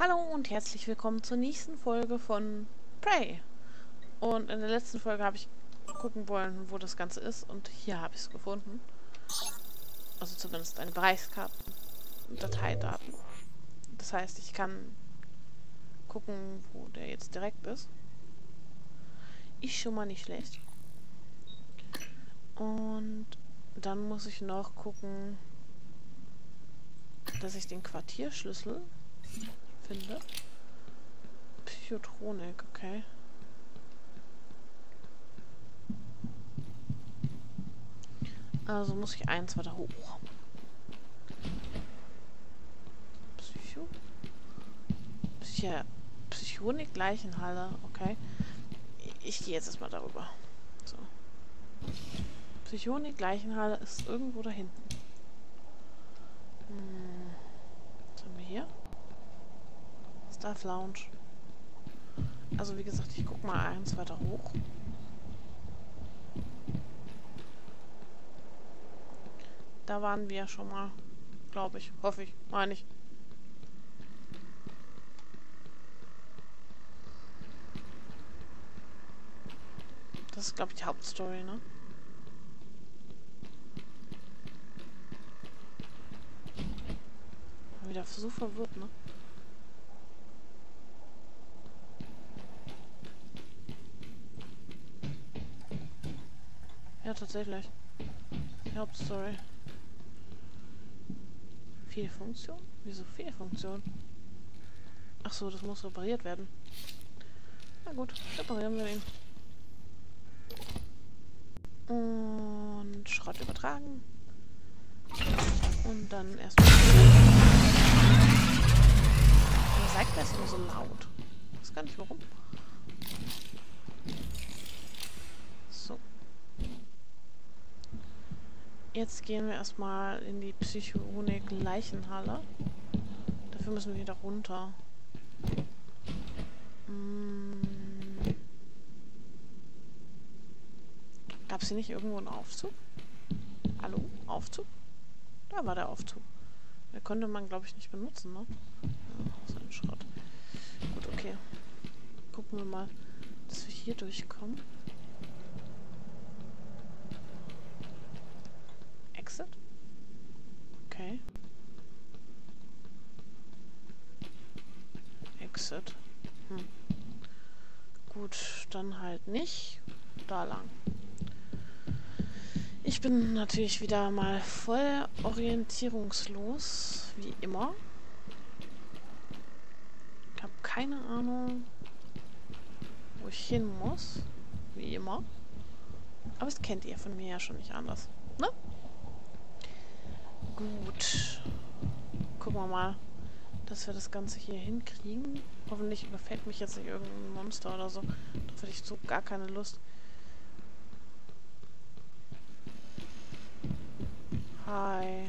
Hallo und herzlich willkommen zur nächsten Folge von Prey. Und in der letzten Folge habe ich gucken wollen, wo das Ganze ist, und hier habe ich es gefunden. Also zumindest eine Bereichskarte und Dateidaten. Das heißt, ich kann gucken, wo der jetzt direkt ist. Ist schon mal nicht schlecht. Und dann muss ich noch gucken, dass ich den Quartierschlüssel finde. Psychotronik, okay. Also muss ich eins weiter hoch. Psychonik Leichenhalle, okay. Ich gehe jetzt erstmal darüber. So. Psychonik Leichenhalle ist irgendwo da hinten. Was haben wir hier? Staff Lounge. Also wie gesagt, ich guck mal eins weiter hoch. Da waren wir ja schon mal, glaube ich, hoffe ich, meine ich. Das ist, glaube ich, die Hauptstory, ne? Wieder so verwirrt, ne? Ja, tatsächlich. Die Hauptstory. Fehlfunktion? Wieso Fehlfunktion? Ach so, das muss repariert werden. Na gut, reparieren wir ihn. Und Schrott übertragen. Und dann erstmal. Ihr seid das nur so laut. Ich weiß gar nicht warum. So. Jetzt gehen wir erstmal in die Psychonik-Leichenhalle. Dafür müssen wir wieder runter. Gab es hier nicht irgendwo einen Aufzug? Hallo? Aufzug? Da war der Aufzug. Den konnte man, glaube ich, nicht benutzen, ne? Ja, so ein Schrott. Gut, okay. Gucken wir mal, dass wir hier durchkommen. Exit? Okay. Exit. Gut, dann halt nicht. Da lang. Ich bin natürlich wieder mal voll orientierungslos, wie immer. Ich habe keine Ahnung, wo ich hin muss, wie immer. Aber das kennt ihr von mir ja schon nicht anders, ne? Gut. Gucken wir mal, dass wir das Ganze hier hinkriegen. Hoffentlich überfällt mich jetzt nicht irgendein Monster oder so. Da hätte ich so gar keine Lust. Hi.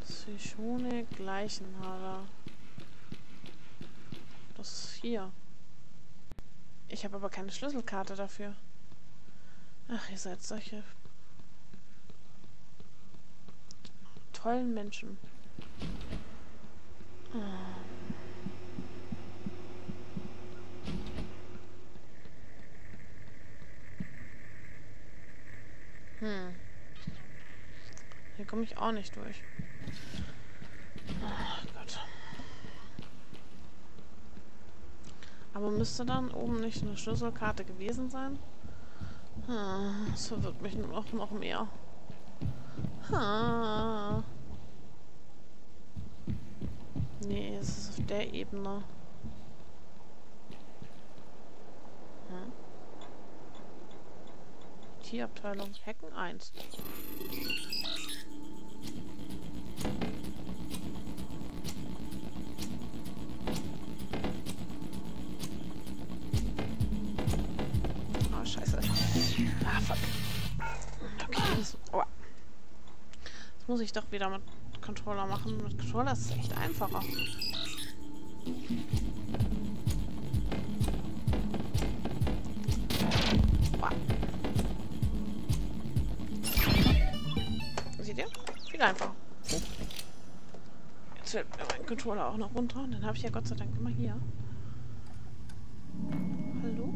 Psychonik Leichenhalle. Das ist hier. Ich habe aber keine Schlüsselkarte dafür. Ach, ihr seid solche tollen Menschen. Hier komme ich auch nicht durch. Ach Gott. Aber müsste dann oben nicht eine Schlüsselkarte gewesen sein? Das verwirrt mich noch mehr. Nee, es ist auf der Ebene. Tierabteilung Hacken 1. Muss ich doch wieder mit Controller machen. Mit Controller ist es echt einfacher. Wow. Seht ihr? Viel einfacher. Jetzt fällt mir mein Controller auch noch runter. Und dann habe ich ja Gott sei Dank immer hier. Hallo?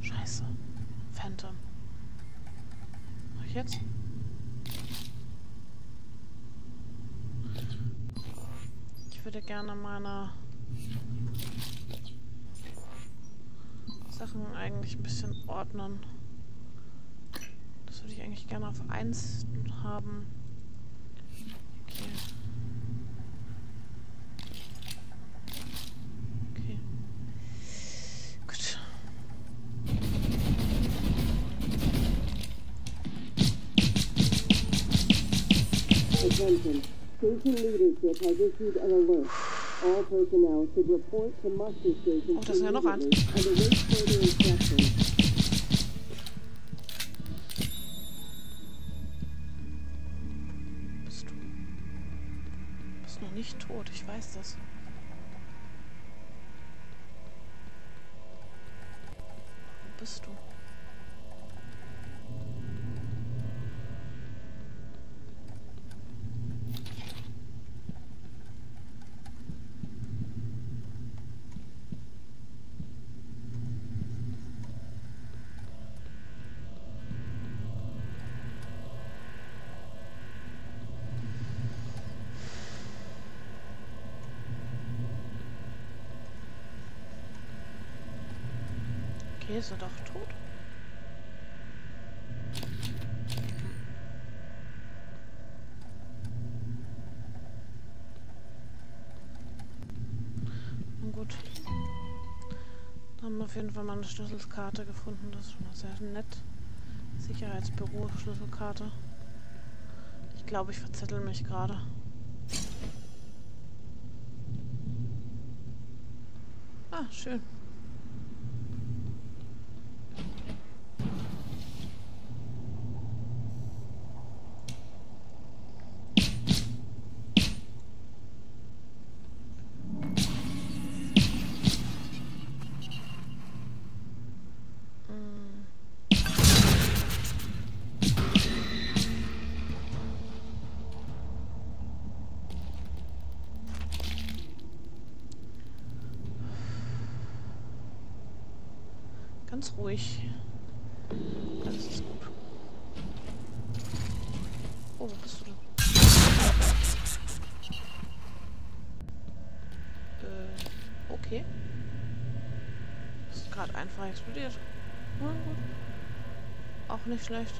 Scheiße. Phantom. Mach ich jetzt? Ich würde gerne meine Sachen eigentlich ein bisschen ordnen. Das würde ich eigentlich gerne auf 1 haben. Okay. Okay. Gut. Attention. Station leadership has issued an alert. All personnel should report to muster station. Oh, das ist ja noch an. Bist noch nicht tot, ich weiß das. Wo bist du? Ist er doch tot? Na gut. Da haben wir auf jeden Fall mal eine Schlüsselkarte gefunden. Das ist schon mal sehr nett. Sicherheitsbüro, Schlüsselkarte. Ich glaube, ich verzettel mich gerade. Ah, schön. Ganz ruhig. Alles ist gut. Oh, wo bist du denn? Okay. Das ist gerade einfach explodiert. Na gut. Auch nicht schlecht.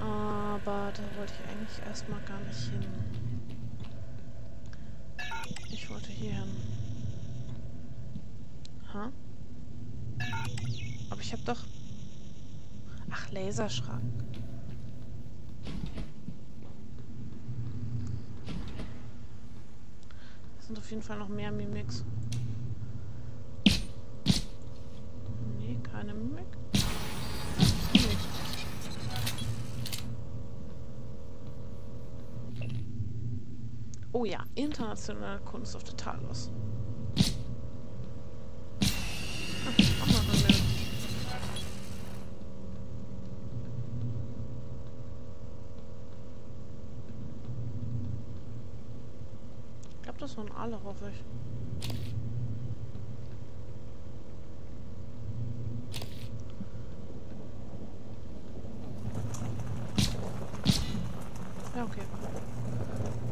Aber da wollte ich eigentlich erstmal gar nicht hin. Ich wollte hier hin. Ha? Aber ich habe doch... Ach, Laserschrank. Das sind auf jeden Fall noch mehr Mimics. Nee, keine Mimik. Oh ja, internationale Kunst auf der Talos. Das waren alle, hoffe ich. Ja, okay.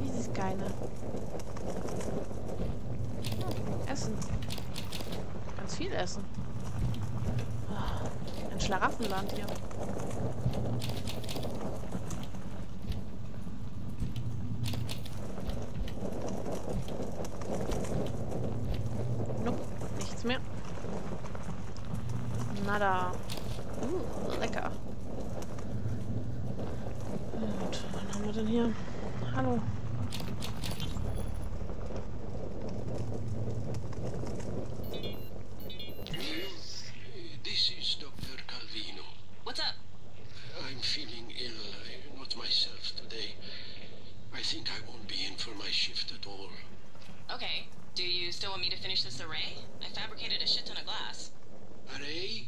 Dieses Geile. Essen. Ganz viel Essen. Ein Schlaraffenland hier. Nada. Lecker. Gut, was haben wir denn hier? Hallo. This is Dr. Calvino. What's up? I'm feeling ill. I'm not myself today. I think I won't be in for my shift at all. Okay. Do you still want me to finish this array? I fabricated a shit ton of glass. Prey?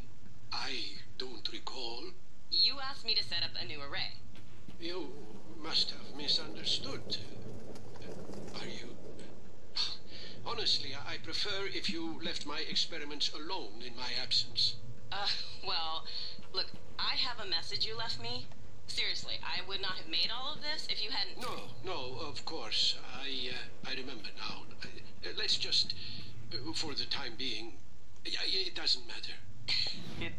I Don't recall? You asked me to set up a new array. You must have misunderstood. Are you... Honestly, I prefer if you left my experiments alone in my absence. Well, look, I have a message you left me. Seriously, I would not have made all of this if you hadn't... No, of course. I remember now. Let's just, for the time being, it doesn't matter. It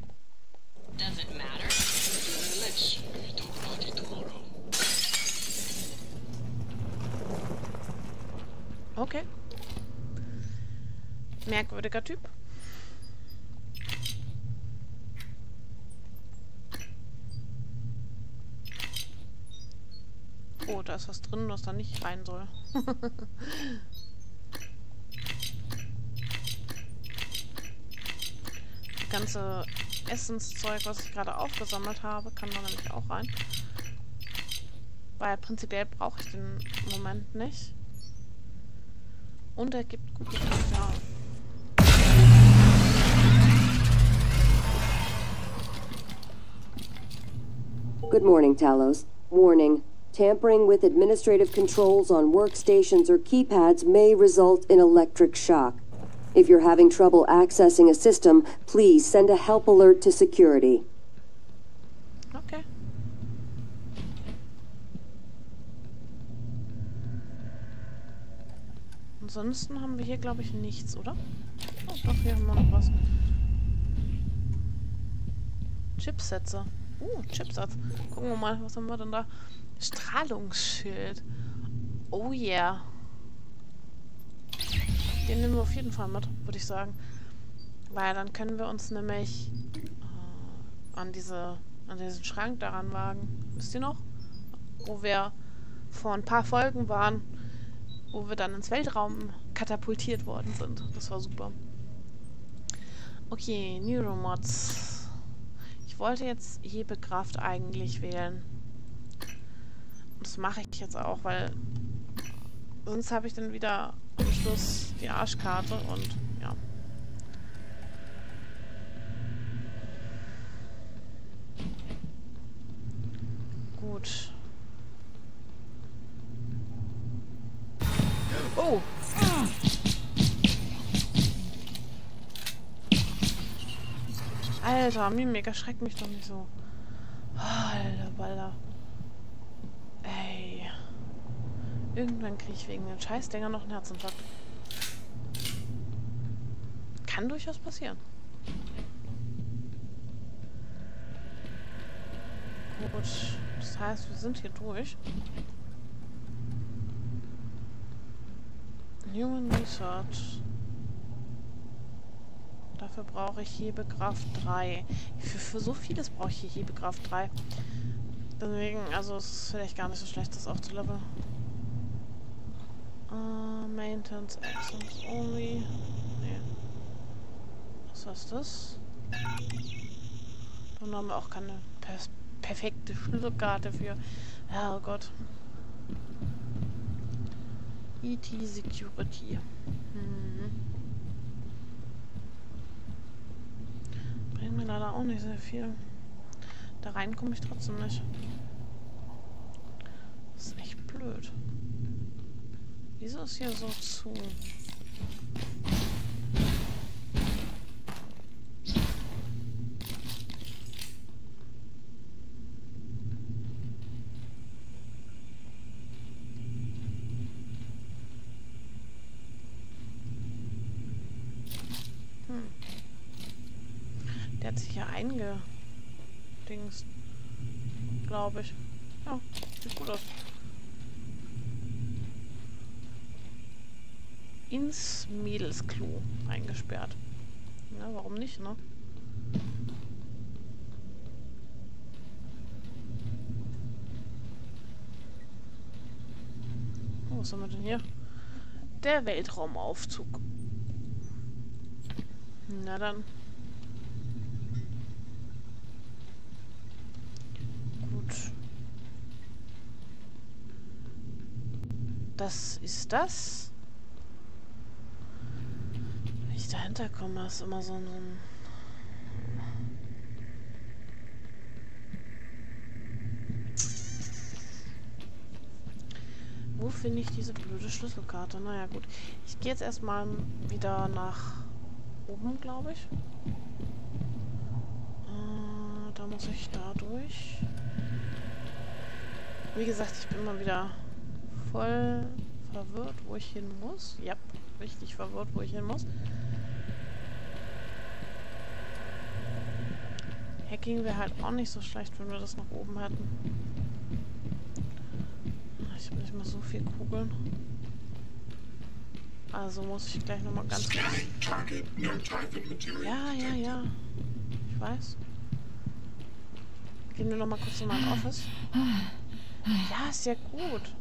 doesn't matter? Let's talk about it tomorrow. Okay. Merkwürdiger Typ. Oh, da ist was drin, was da nicht rein soll. Das ganze Essenszeug, was ich gerade aufgesammelt habe, kann da nämlich auch rein. Weil prinzipiell brauche ich den im Moment nicht. Und er gibt gute Kaffee. Good morning, Talos. Warning. Tampering with administrative controls on workstations or keypads may result in electric shock. If you're having trouble accessing a system, please send a help alert to security. Okay. Ansonsten haben wir hier, glaube ich, nichts, oder? Oh, doch, hier haben wir noch was. Chipsätze. Chipsatz. Gucken wir mal, was haben wir denn da? Strahlungsschild. Oh yeah. Den nehmen wir auf jeden Fall mit, würde ich sagen. Weil dann können wir uns nämlich an diesen Schrank daran wagen. Wisst ihr noch? Wo wir vor ein paar Folgen waren, wo wir dann ins Weltraum katapultiert worden sind. Das war super. Okay, Neuromods. Ich wollte jetzt Hebegraft eigentlich wählen. Das mache ich jetzt auch, weil sonst habe ich dann wieder am Schluss die Arschkarte und ja. Gut. Oh! Alter, Mimik, erschreck mich doch nicht so. Alter, Baller. Ey. Irgendwann kriege ich wegen den Scheißdinger noch einen Herzinfarkt. Kann durchaus passieren. Gut, das heißt, wir sind hier durch. Human Research. Dafür brauche ich Hebegraft 3. Für so vieles brauche ich hier Hebegraft 3. Deswegen, also es ist vielleicht gar nicht so schlecht, das aufzuleveln. Maintenance Actions only. Nee. Was heißt das? Dann haben wir auch keine perfekte Schlüsselkarte für. Herrgott. IT Security. Bringt mir leider auch nicht sehr viel. Da rein komme ich trotzdem nicht. Das ist echt blöd. Wieso ist hier so zu? Der hat sich hier eingedingst, glaube ich. Ja, sieht gut aus. Ins Mädelsklo eingesperrt. Na, warum nicht, ne? Oh, was haben wir denn hier? Der Weltraumaufzug. Na dann. Das ist das. Wenn ich dahinter komme, ist immer so ein Wo finde ich diese blöde Schlüsselkarte? Naja, gut. Ich gehe jetzt erstmal wieder nach oben, glaube ich. Da muss ich da durch. Wie gesagt, ich bin mal wieder voll verwirrt, wo ich hin muss. Ja, richtig verwirrt, wo ich hin muss. Hacking wäre halt auch nicht so schlecht, wenn wir das nach oben hätten. Ich habe nicht mal so viel Kugeln. Also muss ich gleich nochmal ganz... Ja. Ich weiß. Gehen wir nochmal kurz in mein Office. Ja, ist ja gut.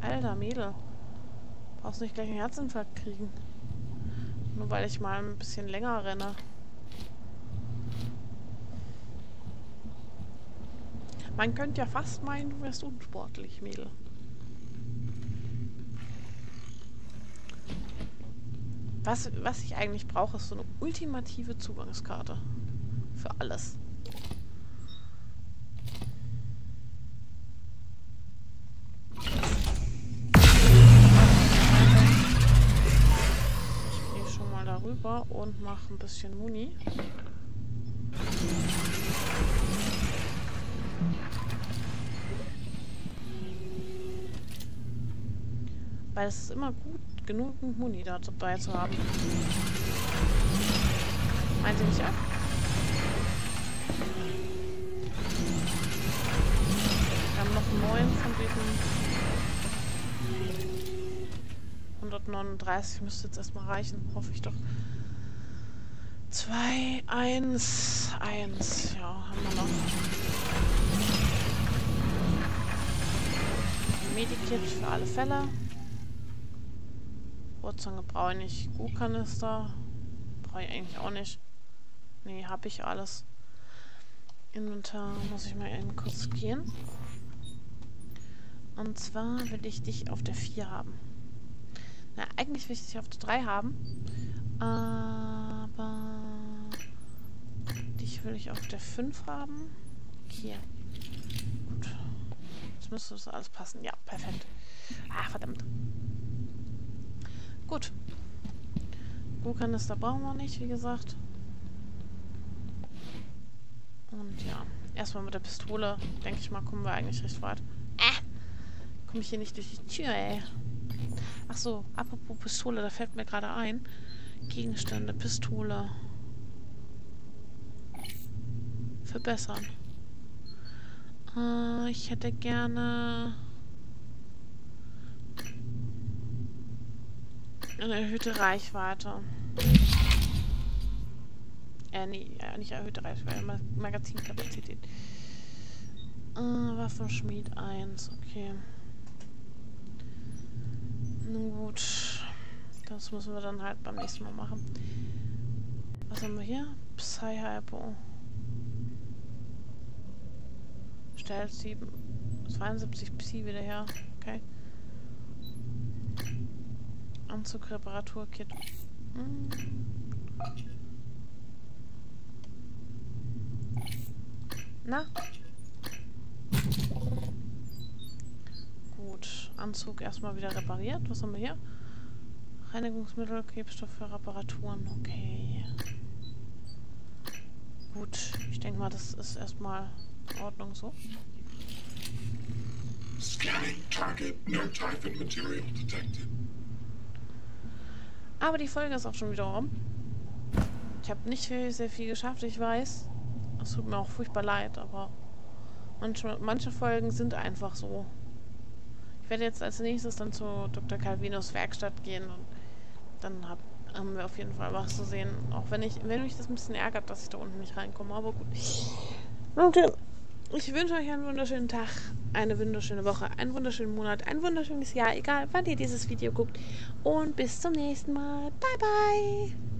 Alter Mädel. Brauchst nicht gleich einen Herzinfarkt kriegen. Nur weil ich mal ein bisschen länger renne. Man könnte ja fast meinen, du wärst unsportlich, Mädel. Was ich eigentlich brauche, ist so eine ultimative Zugangskarte. Für alles. Ich gehe schon mal darüber und mache ein bisschen Muni. Weil es ist immer gut, genug Muni dabei zu haben. Meint ihr nicht ab? Wir haben noch 9 von diesen 139 müsste jetzt erstmal reichen, hoffe ich doch. 2, 1, 1. Ja, haben wir noch. Medikit für alle Fälle. Wurzeln brauche ich nicht. Gu-Kanister brauche ich eigentlich auch nicht. Nee, habe ich alles. Inventar muss ich mal eben kurz gehen. Und zwar will ich dich auf der 4 haben. Na, eigentlich will ich dich auf der 3 haben. Aber dich will ich auf der 5 haben. Hier. Gut. Jetzt müsste das alles passen. Ja, perfekt. Ah, verdammt. Gut. Gu-Kanister brauchen wir nicht, wie gesagt. Und ja, erstmal mit der Pistole, denke ich mal, kommen wir eigentlich recht weit. Komme ich hier nicht durch die Tür, ey. Achso, apropos Pistole, da fällt mir gerade ein. Gegenstände, Pistole. Verbessern. Ich hätte gerne... eine erhöhte Reichweite. Nee, nicht erhöhte Reichweite, Magazinkapazität. Waffenschmied 1, okay. Nun gut. Das müssen wir dann halt beim nächsten Mal machen. Was haben wir hier? Psy-Hypo. Stellt 72 Psy wieder her. Okay. Anzug, Reparaturkit. Na? Gut. Anzug erstmal wieder repariert. Was haben wir hier? Reinigungsmittel, Klebstoff für Reparaturen. Okay. Gut. Ich denke mal, das ist erstmal in Ordnung so. Scanning target. No type and material detected. Aber die Folge ist auch schon wieder rum. Ich habe nicht sehr viel geschafft, ich weiß. Es tut mir auch furchtbar leid, aber manche Folgen sind einfach so. Ich werde jetzt als nächstes dann zu Dr. Calvinos Werkstatt gehen und dann haben wir auf jeden Fall was zu sehen. Auch wenn mich das ein bisschen ärgert, dass ich da unten nicht reinkomme, aber gut. Okay. Ich wünsche euch einen wunderschönen Tag, eine wunderschöne Woche, einen wunderschönen Monat, ein wunderschönes Jahr, egal wann ihr dieses Video guckt. Und bis zum nächsten Mal. Bye, bye!